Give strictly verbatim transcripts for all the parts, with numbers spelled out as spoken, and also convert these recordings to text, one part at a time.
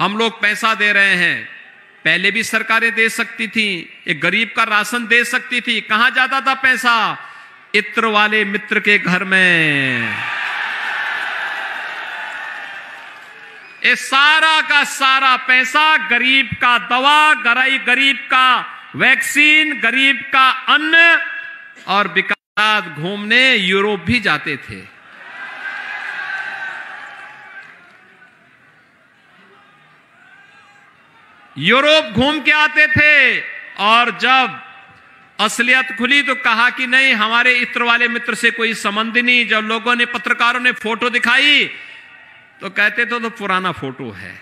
हम लोग पैसा दे रहे हैं, पहले भी सरकारें दे सकती थी, एक गरीब का राशन दे सकती थी, कहां जाता था पैसा? इत्र वाले मित्र के घर में। ये सारा का सारा पैसा, गरीब का दवा, गरीब का वैक्सीन, गरीब का अन्न, और विकास घूमने यूरोप भी जाते थे। यूरोप घूम के आते थे और जब असलियत खुली तो कहा कि नहीं, हमारे इत्र वाले मित्र से कोई संबंध नहीं। जब लोगों ने, पत्रकारों ने फोटो दिखाई तो कहते तो, तो पुराना फोटो है।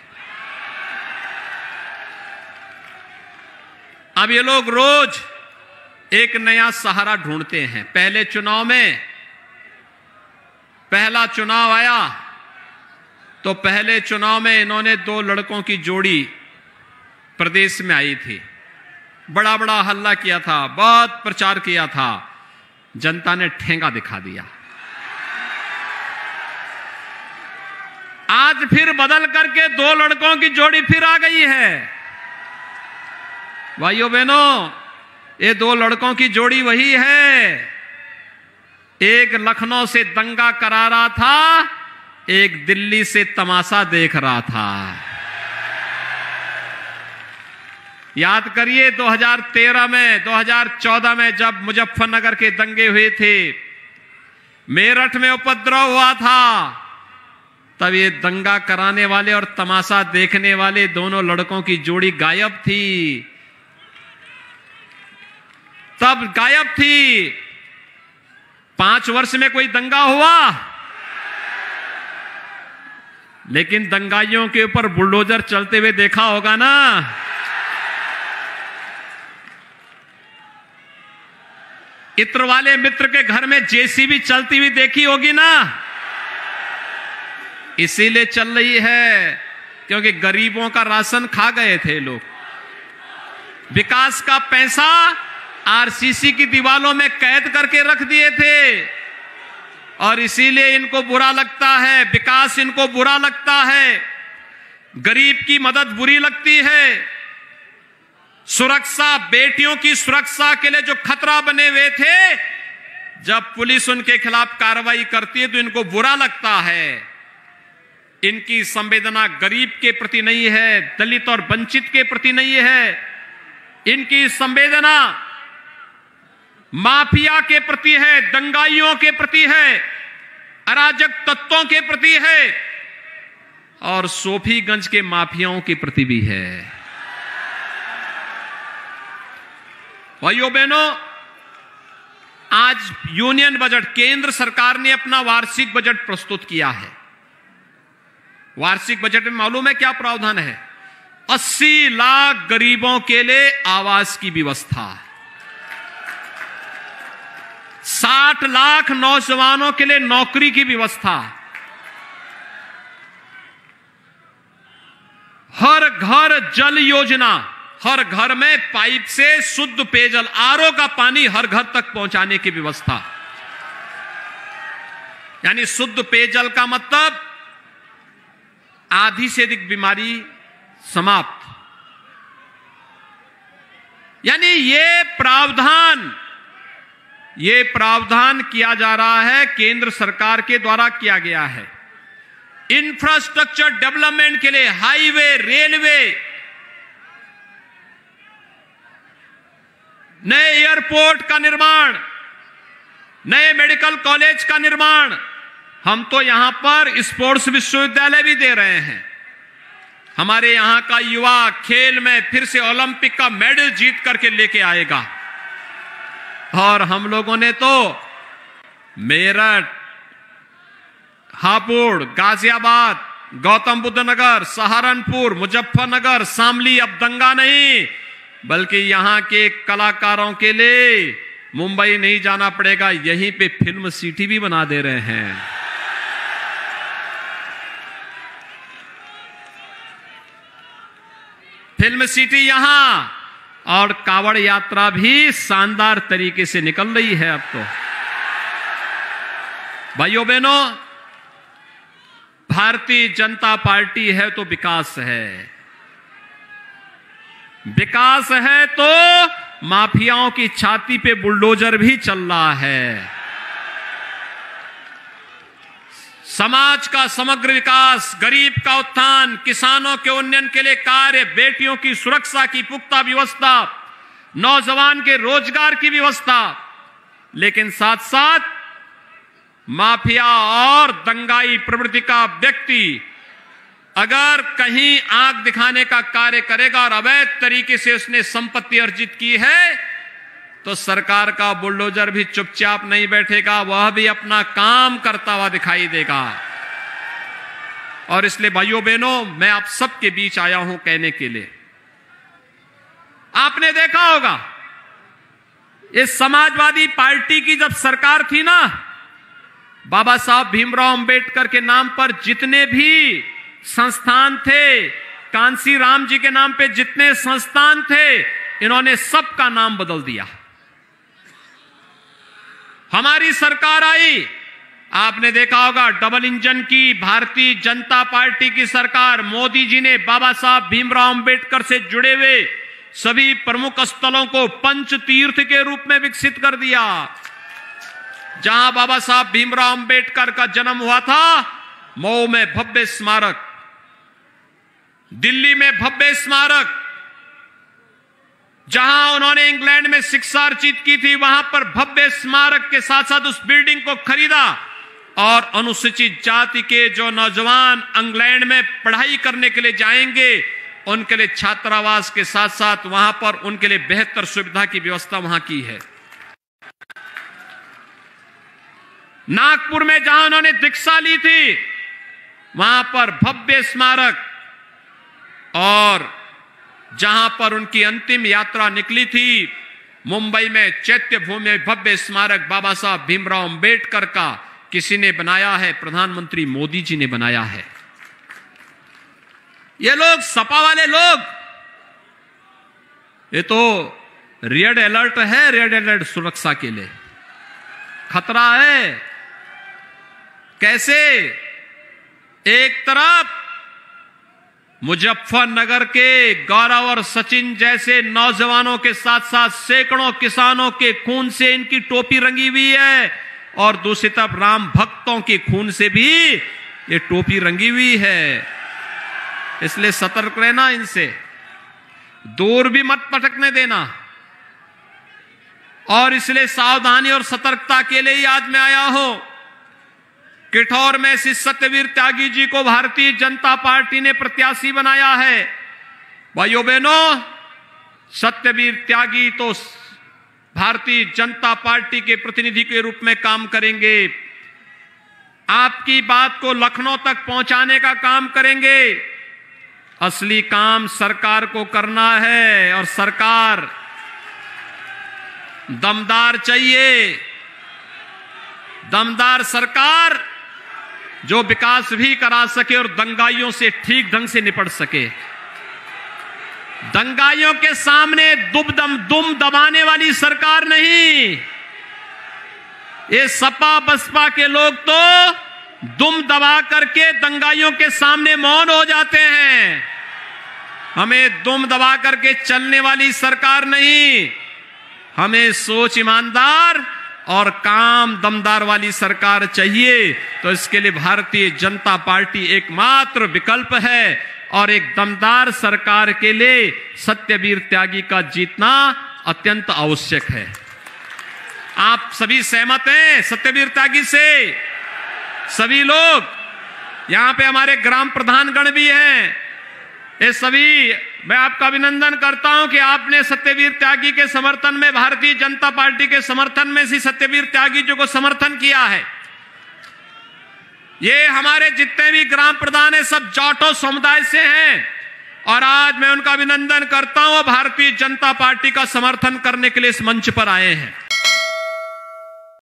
अब ये लोग रोज एक नया सहारा ढूंढते हैं। पहले चुनाव में, पहला चुनाव आया तो पहले चुनाव में इन्होंने दो लड़कों की जोड़ी प्रदेश में आई थी, बड़ा बड़ा हल्ला किया था, बहुत प्रचार किया था, जनता ने ठेंगा दिखा दिया। आज फिर बदल करके दो लड़कों की जोड़ी फिर आ गई है। भाइयों बहनों, ये दो लड़कों की जोड़ी वही है। एक लखनऊ से दंगा करा रहा था, एक दिल्ली से तमाशा देख रहा था। याद करिए दो हज़ार तेरह में, दो हज़ार चौदह में जब मुजफ्फरनगर के दंगे हुए थे, मेरठ में उपद्रव हुआ था, तब ये दंगा कराने वाले और तमाशा देखने वाले दोनों लड़कों की जोड़ी गायब थी। तब गायब थी। पांच वर्ष में कोई दंगा हुआ? लेकिन दंगाइयों के ऊपर बुलडोजर चलते हुए देखा होगा ना। इत्र वाले मित्र के घर में जेसीबी चलती हुई देखी होगी ना। इसीलिए चल रही है क्योंकि गरीबों का राशन खा गए थे लोग, विकास का पैसा आरसीसी की दीवालों में कैद करके रख दिए थे, और इसीलिए इनको बुरा लगता है, विकास इनको बुरा लगता है, गरीब की मदद बुरी लगती है। सुरक्षा, बेटियों की सुरक्षा के लिए जो खतरा बने हुए थे, जब पुलिस उनके खिलाफ कार्रवाई करती है तो इनको बुरा लगता है। इनकी संवेदना गरीब के प्रति नहीं है, दलित और वंचित के प्रति नहीं है, इनकी संवेदना माफिया के प्रति है, दंगाइयों के प्रति है, अराजक तत्वों के प्रति है, और सोफीगंज के माफियाओं के प्रति भी है। भाइयों बहनों, आज यूनियन बजट, केंद्र सरकार ने अपना वार्षिक बजट प्रस्तुत किया है। वार्षिक बजट में मालूम है क्या प्रावधान है? अस्सी लाख गरीबों के लिए आवास की व्यवस्था, साठ लाख नौजवानों के लिए नौकरी की व्यवस्था, हर घर जल योजना, हर घर में पाइप से शुद्ध पेयजल, आरओ का पानी हर घर तक पहुंचाने की व्यवस्था। यानी शुद्ध पेयजल का मतलब आधी से अधिक बीमारी समाप्त। यानी ये प्रावधान, ये प्रावधान किया जा रहा है, केंद्र सरकार के द्वारा किया गया है। इंफ्रास्ट्रक्चर डेवलपमेंट के लिए हाईवे, रेलवे, नए एयरपोर्ट का निर्माण, नए मेडिकल कॉलेज का निर्माण। हम तो यहां पर स्पोर्ट्स विश्वविद्यालय भी दे रहे हैं। हमारे यहां का युवा खेल में फिर से ओलंपिक का मेडल जीत करके लेके आएगा। और हम लोगों ने तो मेरठ, हापुड़, गाजियाबाद, गौतम बुद्ध नगर, सहारनपुर, मुजफ्फरनगर, शामली, अब दंगा नहीं, बल्कि यहां के कलाकारों के लिए मुंबई नहीं जाना पड़ेगा, यहीं पे फिल्म सिटी भी बना दे रहे हैं। फिल्म सिटी यहां, और कावड़ यात्रा भी शानदार तरीके से निकल रही है अब तो। भाइयों बहनों, भारतीय जनता पार्टी है तो विकास है, विकास है तो माफियाओं की छाती पे बुलडोजर भी चल रहा है। समाज का समग्र विकास, गरीब का उत्थान, किसानों के उन्नयन के लिए कार्य, बेटियों की सुरक्षा की पुख्ता व्यवस्था, नौजवान के रोजगार की व्यवस्था, लेकिन साथ साथ माफिया और दंगाई प्रवृत्ति का व्यक्ति अगर कहीं आंख दिखाने का कार्य करेगा और अवैध तरीके से उसने संपत्ति अर्जित की है तो सरकार का बुलडोजर भी चुपचाप नहीं बैठेगा, वह भी अपना काम करता हुआ दिखाई देगा। और इसलिए भाइयों बहनों, मैं आप सबके बीच आया हूं कहने के लिए। आपने देखा होगा इस समाजवादी पार्टी की जब सरकार थी ना, बाबा साहब भीमराव अंबेडकर के नाम पर जितने भी संस्थान थे, कांशी राम जी के नाम पे जितने संस्थान थे, इन्होंने सबका नाम बदल दिया। हमारी सरकार आई, आपने देखा होगा डबल इंजन की भारतीय जनता पार्टी की सरकार, मोदी जी ने बाबा साहब भीमराव अंबेडकर से जुड़े हुए सभी प्रमुख स्थलों को पंच तीर्थ के रूप में विकसित कर दिया। जहां बाबा साहब भीमराव अंबेडकर का जन्म हुआ था, मऊ में भव्य स्मारक, दिल्ली में भव्य स्मारक, जहां उन्होंने इंग्लैंड में शिक्षा अर्जित की थी वहां पर भव्य स्मारक के साथ साथ उस बिल्डिंग को खरीदा और अनुसूचित जाति के जो नौजवान इंग्लैंड में पढ़ाई करने के लिए जाएंगे उनके लिए छात्रावास के साथ साथ वहां पर उनके लिए बेहतर सुविधा की व्यवस्था वहां की है। नागपुर में जहां उन्होंने दीक्षा ली थी वहां पर भव्य स्मारक, और जहां पर उनकी अंतिम यात्रा निकली थी मुंबई में चैत्य भूमि भव्य स्मारक बाबा साहब भीमराव अंबेडकर का किसी ने बनाया है, प्रधानमंत्री मोदी जी ने बनाया है। ये लोग सपा वाले लोग, ये तो रेड अलर्ट है, रेड अलर्ट सुरक्षा के लिए खतरा है। कैसे? एक तरफ मुजफ्फरनगर के गौरव और सचिन जैसे नौजवानों के साथ साथ सैकड़ों किसानों के खून से इनकी टोपी रंगी हुई है, और दूसरी तरफ राम भक्तों के खून से भी ये टोपी रंगी हुई है। इसलिए सतर्क रहना, इनसे दूर भी मत भटकने देना, और इसलिए सावधानी और सतर्कता के लिए आज मैं आया हूं। किठौर में श्री सत्यवीर त्यागी जी को भारतीय जनता पार्टी ने प्रत्याशी बनाया है। भाइयों बहनों, सत्यवीर त्यागी तो भारतीय जनता पार्टी के प्रतिनिधि के रूप में काम करेंगे, आपकी बात को लखनऊ तक पहुंचाने का काम करेंगे। असली काम सरकार को करना है, और सरकार दमदार चाहिए, दमदार सरकार जो विकास भी करा सके और दंगाइयों से ठीक ढंग से निपट सके। दंगाइयों के सामने दुबदम दुम दबाने वाली सरकार नहीं। ये सपा बसपा के लोग तो दुम दबा करके दंगाइयों के सामने मौन हो जाते हैं। हमें दुम दबा करके चलने वाली सरकार नहीं, हमें सोच ईमानदार और काम दमदार वाली सरकार चाहिए। तो इसके लिए भारतीय जनता पार्टी एकमात्र विकल्प है, और एक दमदार सरकार के लिए सत्यवीर त्यागी का जीतना अत्यंत आवश्यक है। आप सभी सहमत हैं सत्यवीर त्यागी से? सभी लोग, यहां पे हमारे ग्राम प्रधानगण भी हैं, ये सभी, मैं आपका अभिनंदन करता हूं कि आपने सत्यवीर त्यागी के समर्थन में, भारतीय जनता पार्टी के समर्थन में श्री सत्यवीर त्यागी जी को समर्थन किया है। ये हमारे जितने भी ग्राम प्रधान है सब जाटो समुदाय से हैं, और आज मैं उनका अभिनंदन करता हूं भारतीय जनता पार्टी का समर्थन करने के लिए इस मंच पर आए हैं।